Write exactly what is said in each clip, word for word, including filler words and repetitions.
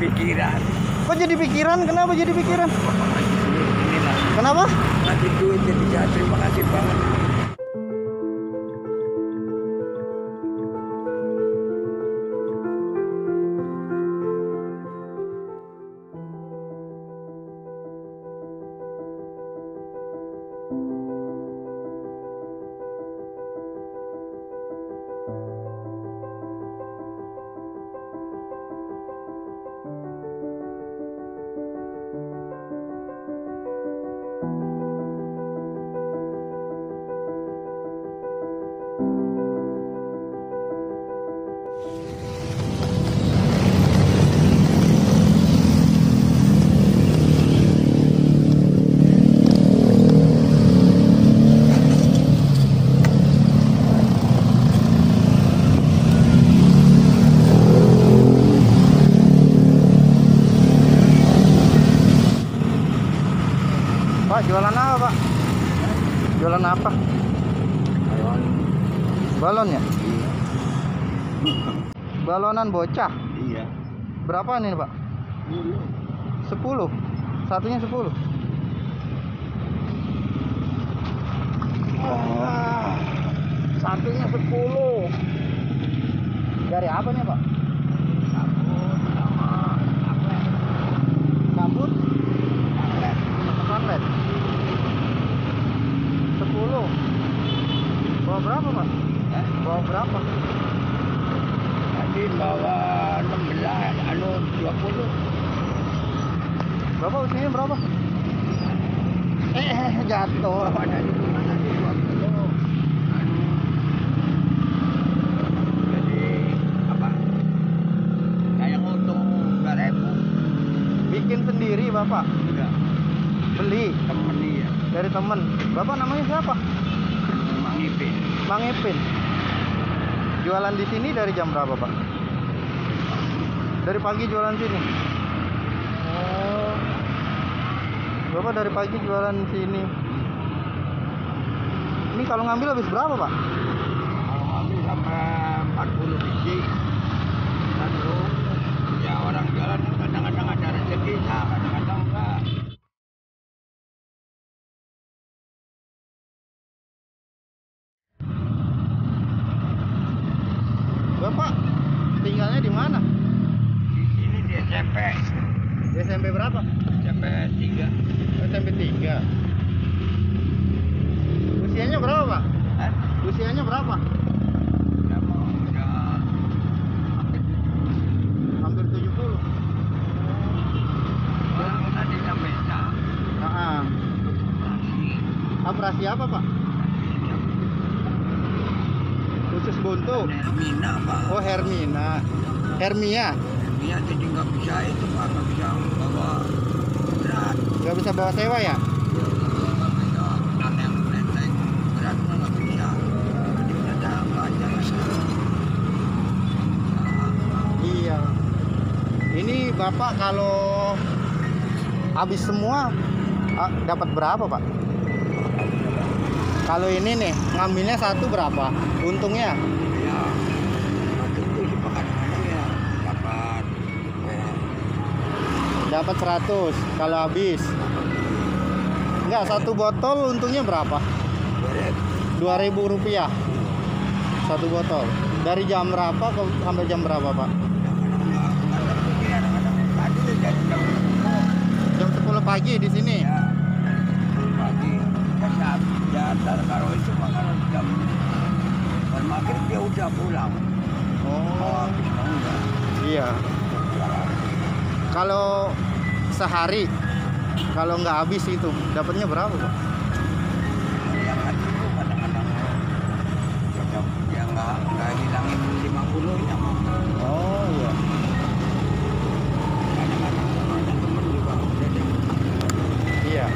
pikiran. Kok jadi pikiran? Kenapa jadi pikiran? Kenapa? Lagi duit jadi jahat. Terima kasih banget. Jualan apa, Pak? Jualan apa? Balon. Balon ya? Iya. Balonan bocah? Iya. Berapaan ini, Pak? Sepuluh. Satunya sepuluh. Ah, satunya sepuluh. Dari apa nih, Pak? Berapa, Pak? Eh? Bawa berapa? Tadi bawa enam belas, anu dua puluh. Berapa usianya berapa? Eh, jatuh. Bawa dari mana sih dua puluh? Anu. Jadi, apa? Saya untung dua ribu. Bikin sendiri, Bapak? Enggak. Beli? Temen dia. Dari temen. Bapak namanya siapa? Mang Ipin. Mang Ipin. Jualan di sini dari jam berapa, Pak? Dari pagi jualan sini. Oh. Bapak dari pagi jualan sini. Ini kalau ngambil habis berapa, Pak? Kalau ngambil sama empat puluh biji. Lalu ya orang jualan kadang-kadang ada rezekinya, kadang-kadang enggak. Bapak tinggalnya di mana? Di sini di S M P. Di S M P berapa? S M P tiga. S M P tiga. Usianya berapa, Pak? Hah? Usianya berapa? Ya, mau udah hampir tujuh puluh. Orang tadi sampai sana. Heeh. Operasi apa, Pak? Khusus buntu. Hermina, Pak. Oh, Hermina. Hermia. Hermia jadi nggak bisa itu, Pak, nggak bisa bawa berat. Nggak bisa bawa sewa ya? Iya, nggak bisa. Aneh kelenteng beratnya nggak bisa. Jadi ada apa aja masalah. Iya. Ini Bapak kalau habis semua dapat berapa, Pak? Kalau ini nih, ngambilnya satu berapa? Untungnya? Ya, satu itu sepakatnya ya, dapat eh. Dapat seratus kalau habis. Enggak, satu botol untungnya berapa? dua ribu rupiah. Satu botol. Dari jam berapa ke, sampai jam berapa, Pak? Jam sepuluh pagi di sini? Ya, pagi. Ya, kalau itu makanan jam dan maghrib dia udah pulang. Oh, iya. Kalau sehari, kalau nggak habis itu dapatnya berapa, Pak? Ya, kadang-kadang ya nggak nggak hilangin lima puluhnya. Oh iya. Iya.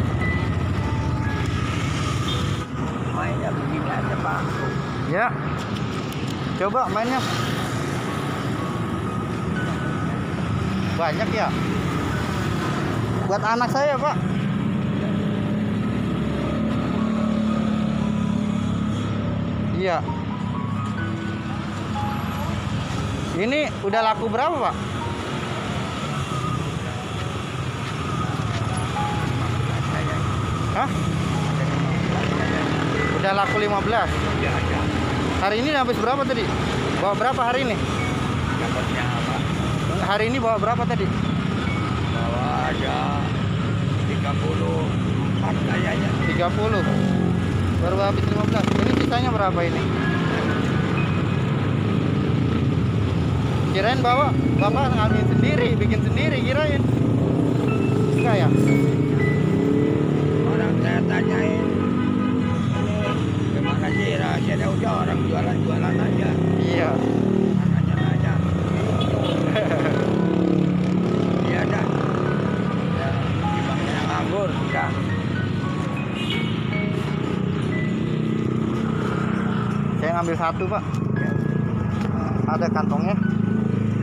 Mainnya begini aja, Pak. Ya, coba mainnya. Banyak ya. Buat anak saya, Pak. Iya. Ini udah laku berapa, Pak? laku lima belas. Ya, ya. Hari ini habis berapa tadi? Bawa berapa hari ini? Dapatnya apa? Hari ini bawa berapa tadi? Bawa aja tiga puluh empat kayaknya. tiga puluh. Baru habis lima belas. Ini sisanya berapa ini? Kirain bawa Bapak ngambil sendiri, bikin sendiri kirain. Enggak ya? Orang saya tanyain. Terima kasih rasanya udah orang jualan-jualan aja. Iya. Saya ngambil satu Pak ya. Ada kantongnya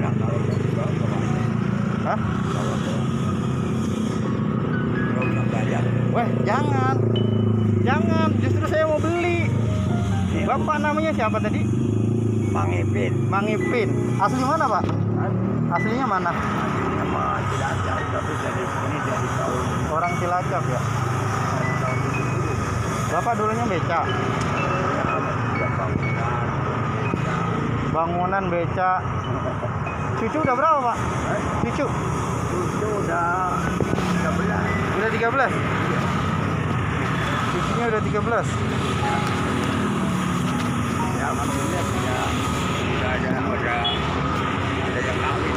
ya, kalau juga, kalau hah? Kalau, kalau, kalau weh jangan jangan justru saya mau beli ya. Bapak namanya siapa tadi? Mang Ipin. Mang Ipin asli mana Pak? Aslinya mana? Aslinya Pak Cilacap, tapi dari sini dari tahun orang Cilacap ya. Bapak dulunya beca. Bangunan beca. Cucu udah berapa Pak? Cucu? Cucu udah tiga belas. Udah tiga belas? Cucunya udah tiga belas? Ya maksudnya ya. Udah jangan udah. Udah yang kawin.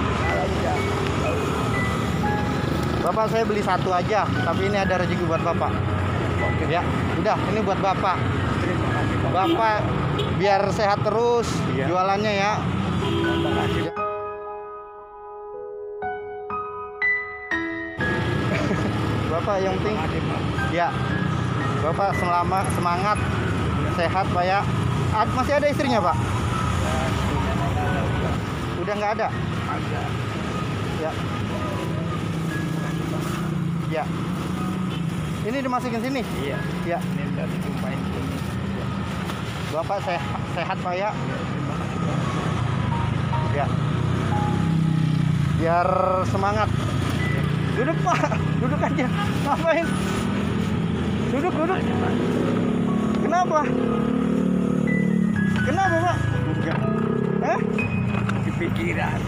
Bapak saya beli satu aja, tapi ini ada rezeki buat Bapak. Oke. Ya, udah ini buat Bapak. Bapak biar sehat terus iya. Jualannya ya. Bapak yang penting ya. Bapak selama semangat sehat Pak ya. Masih ada istrinya Pak? Udah nggak ada? Ada. Ya. Ya. Ini dimasukin sini? Iya. Ya. Ini udah ditumpahin sini. Bapak sehat, sehat Pak ya? Ya. Biar semangat. Duduk Pak. Duduk aja. Ngapain? Duduk, duduk. Kenapa? Kenapa Pak? Enggak. Eh? Kepikiran.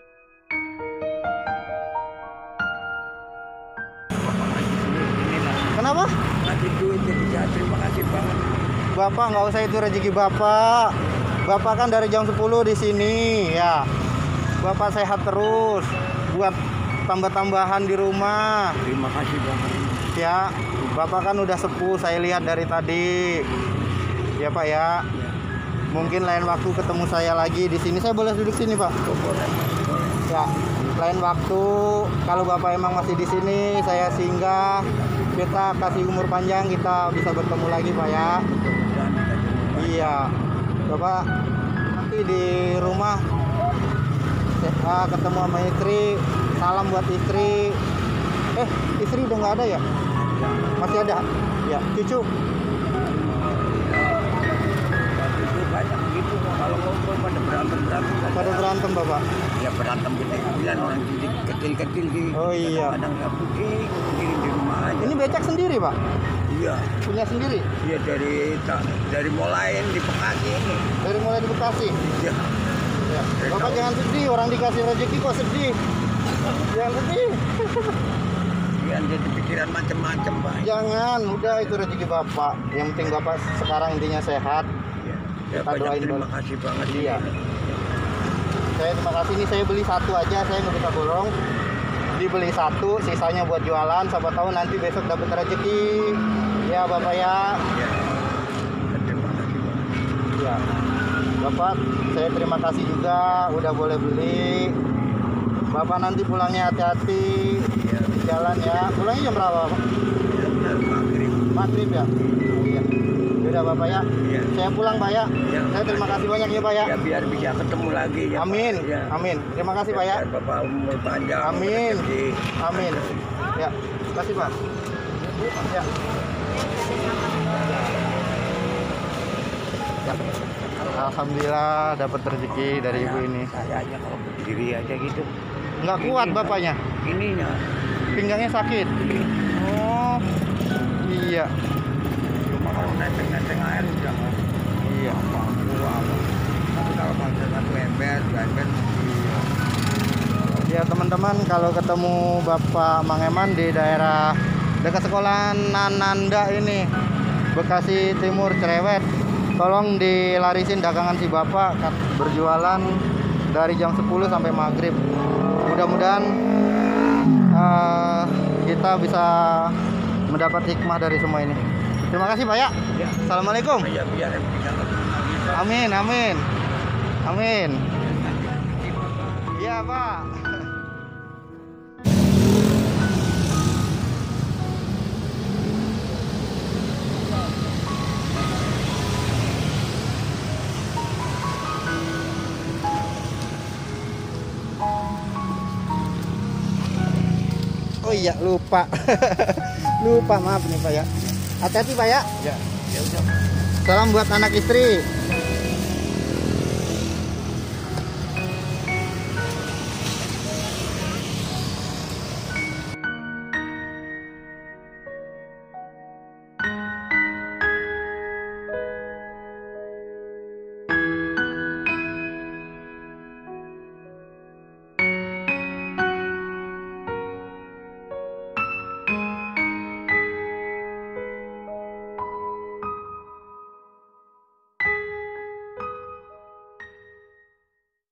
Kenapa? Nanti duit jadi terima kasih banget. Bapak nggak usah itu rezeki Bapak. Bapak kan dari jam sepuluh di sini ya. Bapak sehat terus. Buat tambah-tambahan di rumah. Terima kasih banget. Ya, Bapak kan udah sepuh saya lihat dari tadi. Ya Pak ya. Mungkin lain waktu ketemu saya lagi di sini. Saya boleh duduk sini Pak? Boleh. Ya. Lain waktu kalau Bapak emang masih di sini saya singgah, kita kasih umur panjang, kita bisa bertemu lagi Pak ya. Iya Bapak nanti di rumah saya ketemu sama istri, salam buat istri. Eh istri udah nggak ada ya? Masih ada? Ya cucu? Banyak gitu kalau ngobrol pada berantem berantem pada berantem Bapak ya berantem kita bilang orang kecil kecil di oh iya kadang nggak putih sendiri di rumah aja. Ini becak sendiri Pak? Iya punya sendiri? Iya dari dari mulai di Bekasi ini dari mulai di Bekasi? Iya ya. Bapak jangan sedih orang dikasih rezeki kok sedih jangan sedih jangan jadi pikiran macam-macam Pak jangan udah itu rezeki Bapak yang penting Bapak sekarang intinya sehat. Ya, banyak terima kasih banget iya. Saya terima kasih ini saya beli satu aja saya nggak bisa borong dibeli satu sisanya buat jualan siapa tahu nanti besok dapat rezeki ya Bapak ya. Ya terima kasih banget. Ya Bapak saya terima kasih juga udah boleh beli Bapak nanti pulangnya hati-hati ya. Di jalan ya pulangnya jam berapa Pak? Ya, maghrib. Maghrib ya. Iya. Udah Bapak ya. Ya. Saya pulang Pak ya. Ya. Saya terima kasih banyak ya Pak ya. Ya biar bisa ketemu lagi ya. Amin. Ya. Amin. Terima kasih ya, Pak ya. Bapak umur panjang. Amin. Amin. Ya. Terima kasih Pak. Ya. Ya. Alhamdulillah dapat rezeki dari ya, ibu ini. Sayangnya kalau berdiri aja gitu. Nggak kuat ininya. Bapaknya. Ininya. Pinggangnya sakit. Oh. Iya. kalau neteng-neteng air udah mau iya apa apa tapi kalau konser satu ember dua ember ya teman-teman. Kalau ketemu Bapak Mang Eman di daerah dekat sekolahan Nananda ini Bekasi Timur Cirewet, tolong dilarisin dagangan si bapak, berjualan dari jam sepuluh sampai maghrib. Mudah-mudahan uh, kita bisa mendapat hikmah dari semua ini. Terima kasih Pak ya. Ya. Assalamualaikum. Ya, biar amin, amin, amin. Iya Pak. Oh iya, lupa. Lupa, maaf nih Pak ya. Hati-hati Pak ya. Ya, ya udah. Salam buat anak istri.